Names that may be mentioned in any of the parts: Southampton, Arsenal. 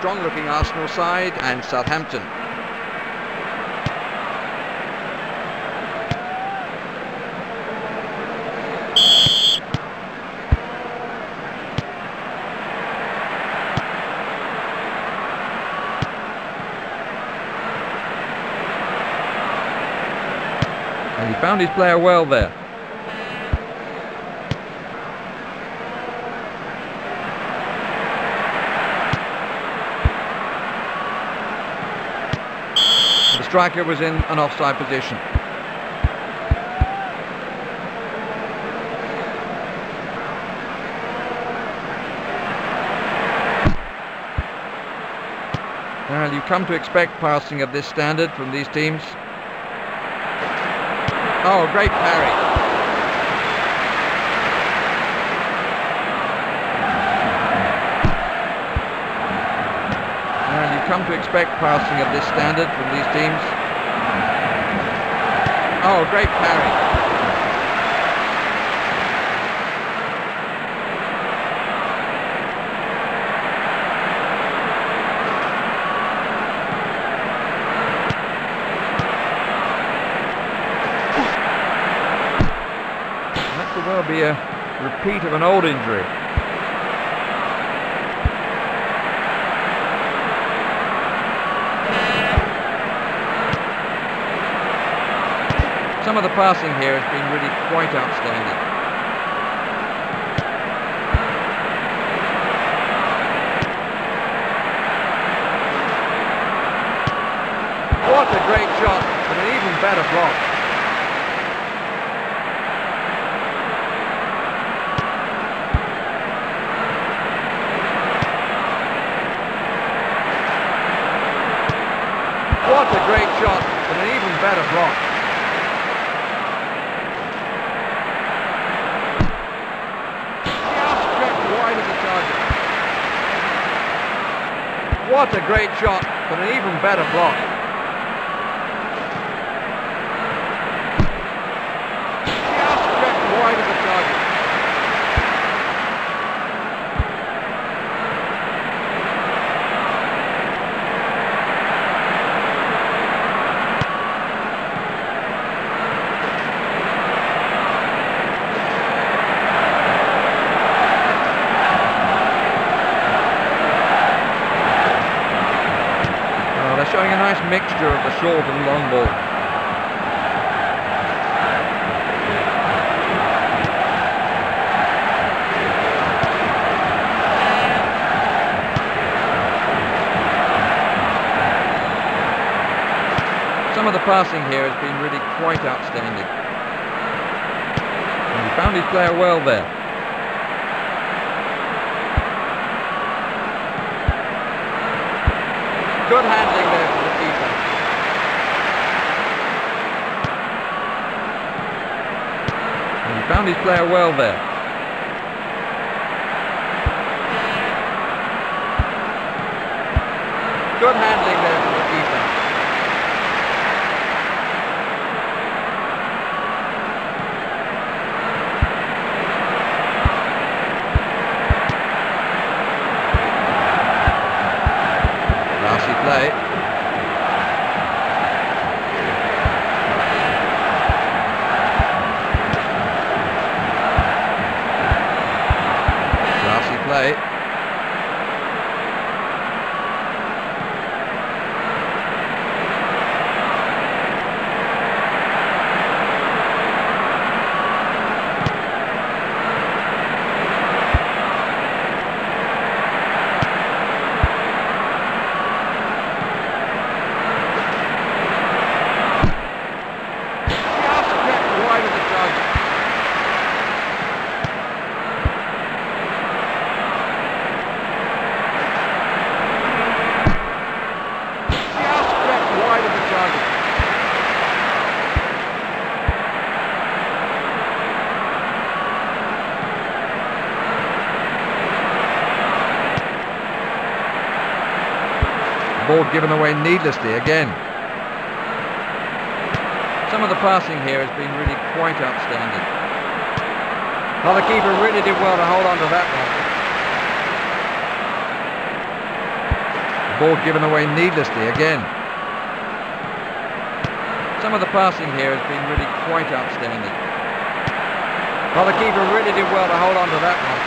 strong-looking Arsenal side and Southampton. And he found his player well there. The striker was in an offside position. Well, you come to expect passing of this standard from these teams. Oh, great parry. And you come to expect passing of this standard from these teams. Oh, great parry. Well, be a repeat of an old injury. Some of the passing here has been really quite outstanding. What a great shot, and an even better block. What a great shot, and an even better block. Just crept wide of the target. What a great shot, and an even better block. Just crept wide of the target. Showing a nice mixture of the short and long ball. Some of the passing here has been really quite outstanding. And he found his player well there. Good handling there for the keeper. And he found his player well there. Good handling there for the keeper. Play. Classy play. Ball given away needlessly again. Some of the passing here has been really quite outstanding. Well, the keeper really did well to hold on to that one. ball given away needlessly again. Some of the passing here has been really quite outstanding. Well, the keeper really did well to hold on to that one.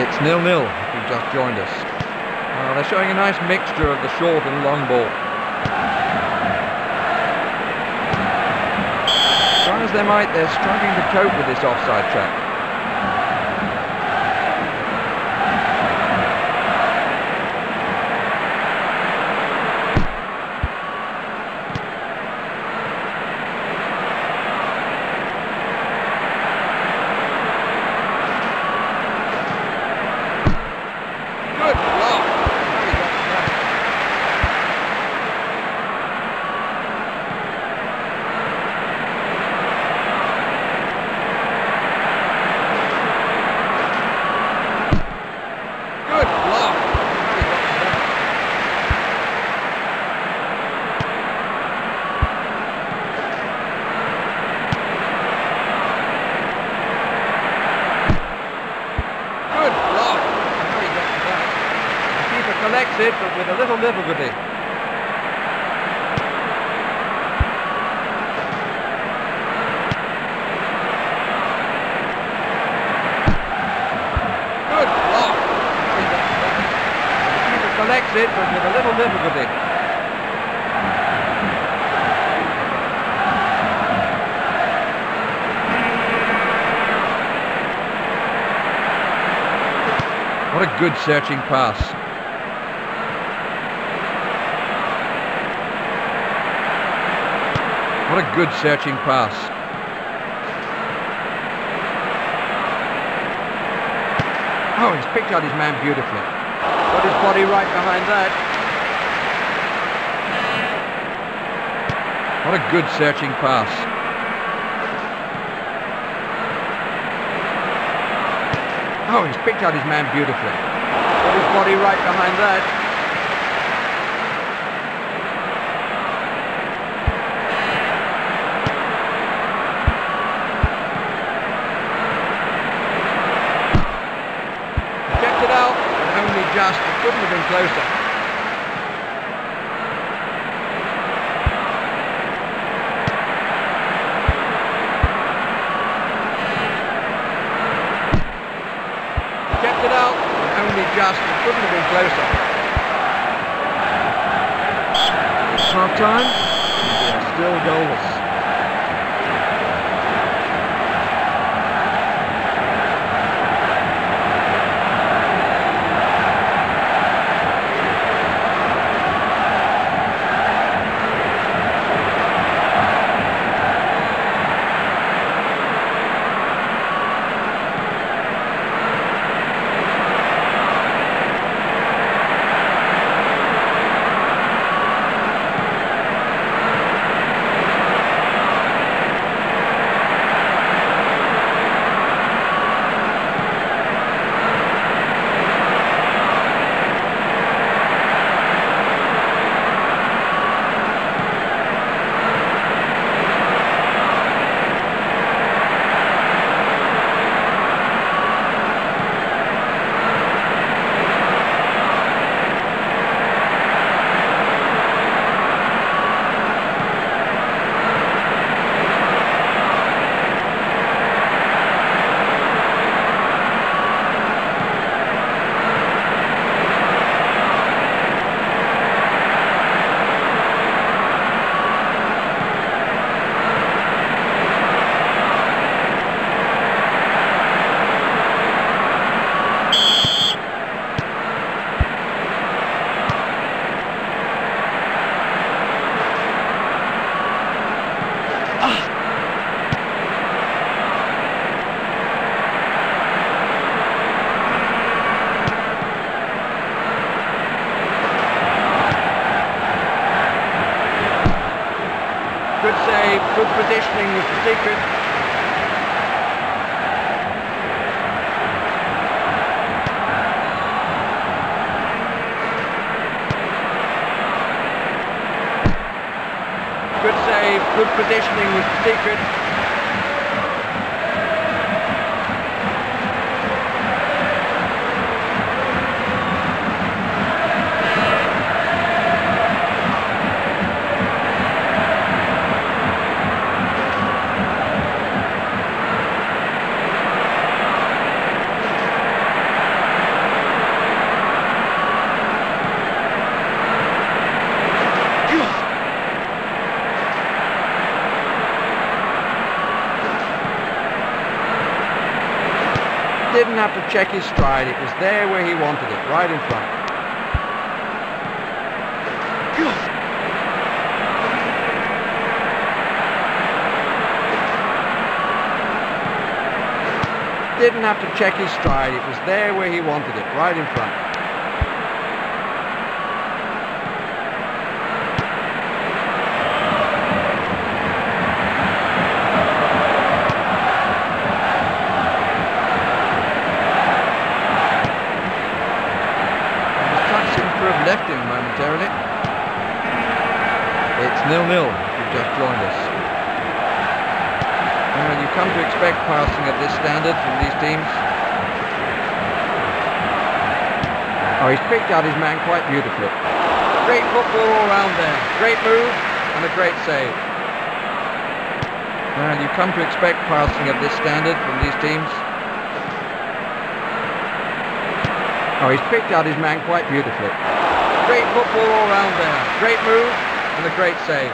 It's 0-0 if you've just joined us. Well, they're showing a nice mixture of the short and long ball. As they might, they're struggling to cope with this offside trap. Good block! Collects it, but with a little difficulty. Good block! The keeper collects it, but with a little difficulty. What a good searching pass. What a good searching pass. Oh, he's picked out his man beautifully. Got his body right behind that. What a good searching pass. Oh, he's picked out his man beautifully. Got his body right behind that. Just, it couldn't have been closer. Kept it out, only just, it couldn't have been closer. It's half time, and still goalless. Good save, good positioning was the secret. Good save, good positioning was the secret. didn't have to check his stride. It was there where he wanted it, right in front. Didn't have to check his stride. It was there where he wanted it, right in front. Nil-nil, you've just joined us. Now you come to expect passing at this standard from these teams. Oh, he's picked out his man quite beautifully. Great football all round there. Great move and a great save. Now you come to expect passing at this standard from these teams. Oh, he's picked out his man quite beautifully. Great football all round there. Great move. And a great save.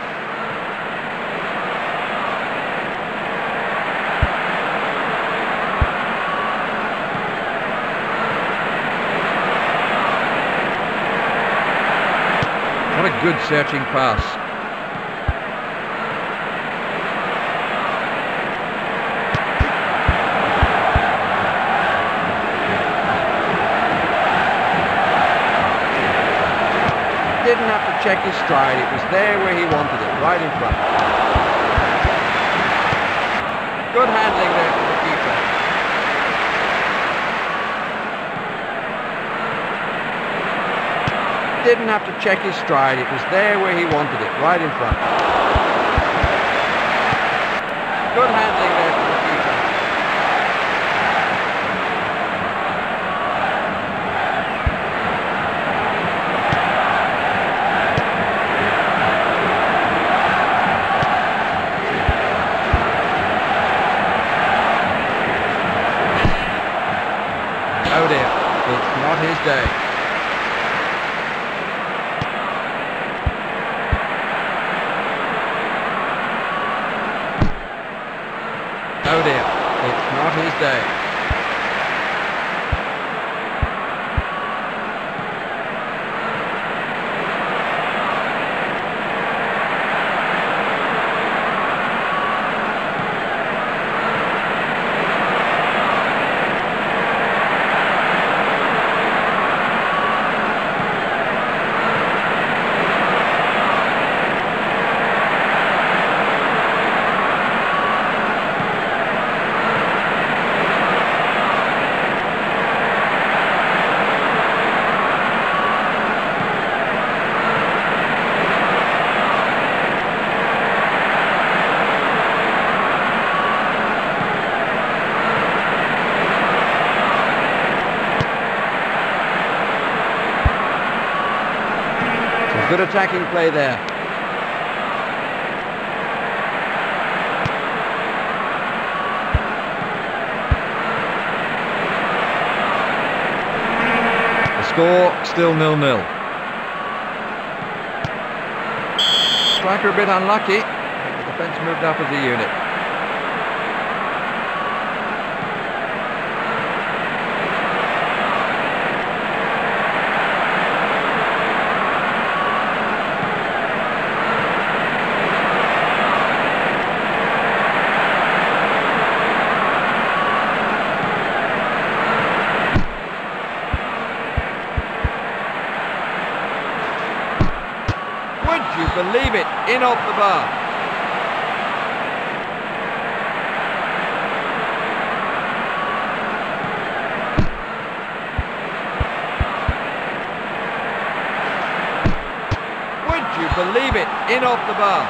What a good searching pass. Didn't have to check his stride, it was there where he wanted it, right in front. Good handling there from the keeper. Didn't have to check his stride, it was there where he wanted it, right in front. Good handling there from the keeper. Day. Oh dear, it's not his day. Good attacking play there. The score still 0-0. Striker a bit unlucky. The defence moved up as a unit. Believe it, in off the bar. Would you believe it, in off the bar.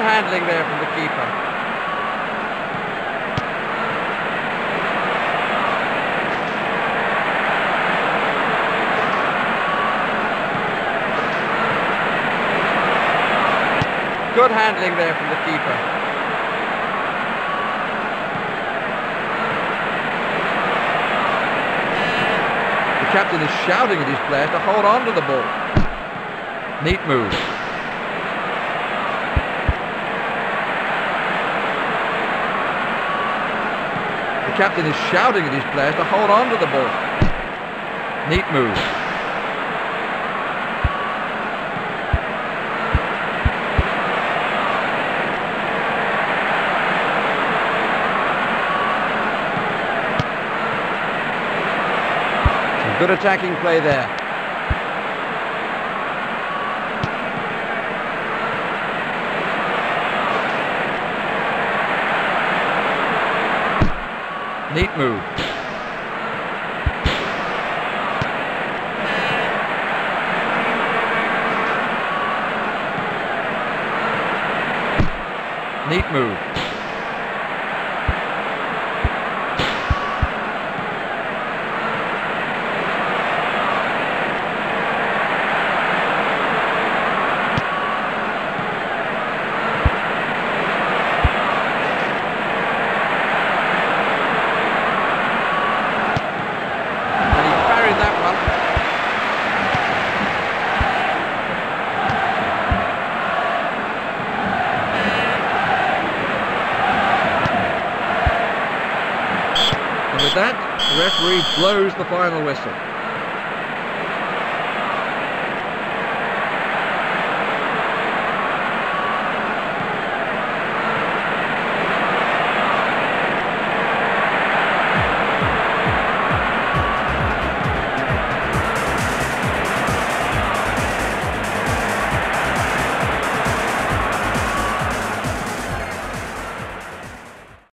Handling there from the keeper. Good handling there from the keeper. The captain is shouting at his player to hold on to the ball. Neat move. The captain is shouting at his player to hold on to the ball. Neat move. Good attacking play there. Neat move. Neat move. That, the referee blows the final whistle.